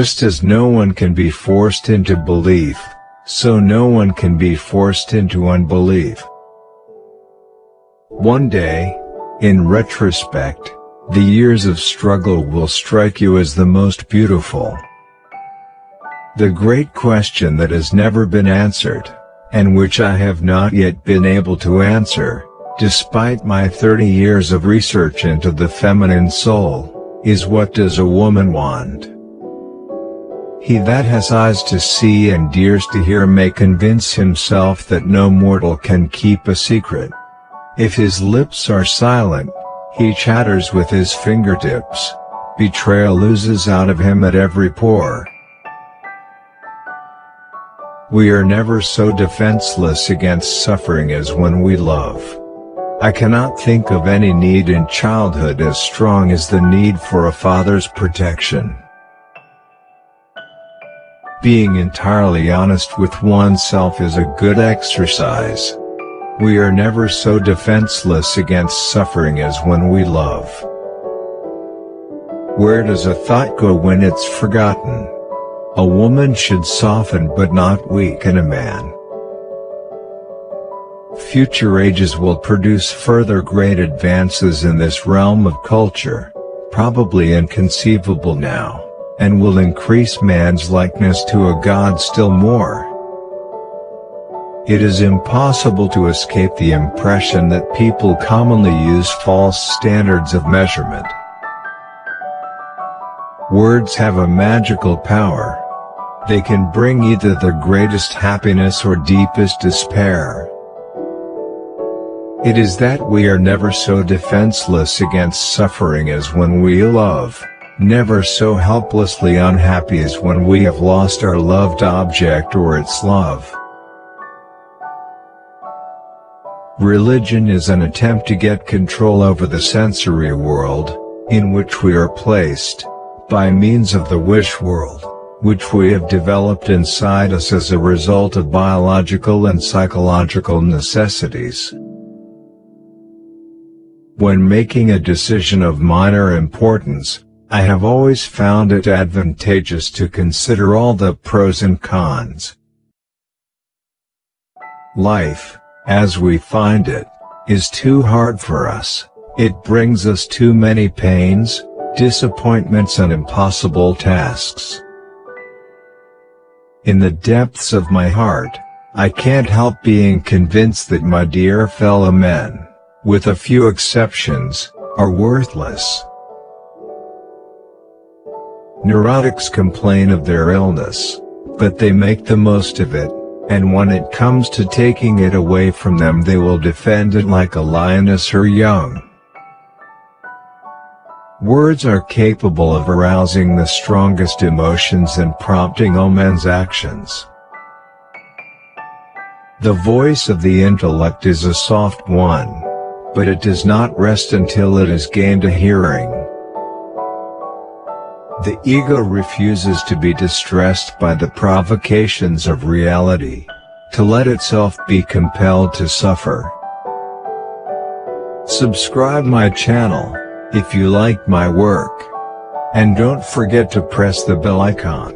Just as no one can be forced into belief, so no one can be forced into unbelief. One day, in retrospect, the years of struggle will strike you as the most beautiful. The great question that has never been answered, and which I have not yet been able to answer, despite my 30 years of research into the feminine soul, is what does a woman want? He that has eyes to see and ears to hear may convince himself that no mortal can keep a secret. If his lips are silent, he chatters with his fingertips. Betrayal oozes out of him at every pore. We are never so defenseless against suffering as when we love. I cannot think of any need in childhood as strong as the need for a father's protection. Being entirely honest with oneself is a good exercise. We are never so defenseless against suffering as when we love. Where does a thought go when it's forgotten? A woman should soften but not weaken a man. Future ages will produce further great advances in this realm of culture, probably inconceivable now, and will increase man's likeness to a god still more. It is impossible to escape the impression that people commonly use false standards of measurement. Words have a magical power. They can bring either the greatest happiness or deepest despair. It is that we are never so defenseless against suffering as when we love, never so helplessly unhappy as when we have lost our loved object or its love. Religion is an attempt to get control over the sensory world, in which we are placed, by means of the wish world, which we have developed inside us as a result of biological and psychological necessities. When making a decision of minor importance, I have always found it advantageous to consider all the pros and cons. Life, as we find it, is too hard for us. It brings us too many pains, disappointments and impossible tasks. In the depths of my heart, I can't help being convinced that my dear fellow men, with a few exceptions, are worthless. Neurotics complain of their illness, but they make the most of it, and when it comes to taking it away from them they will defend it like a lioness her young. Words are capable of arousing the strongest emotions and prompting all men's actions. The voice of the intellect is a soft one, but it does not rest until it has gained a hearing. The ego refuses to be distressed by the provocations of reality, to let itself be compelled to suffer. Subscribe my channel if you like my work, and don't forget to press the bell icon.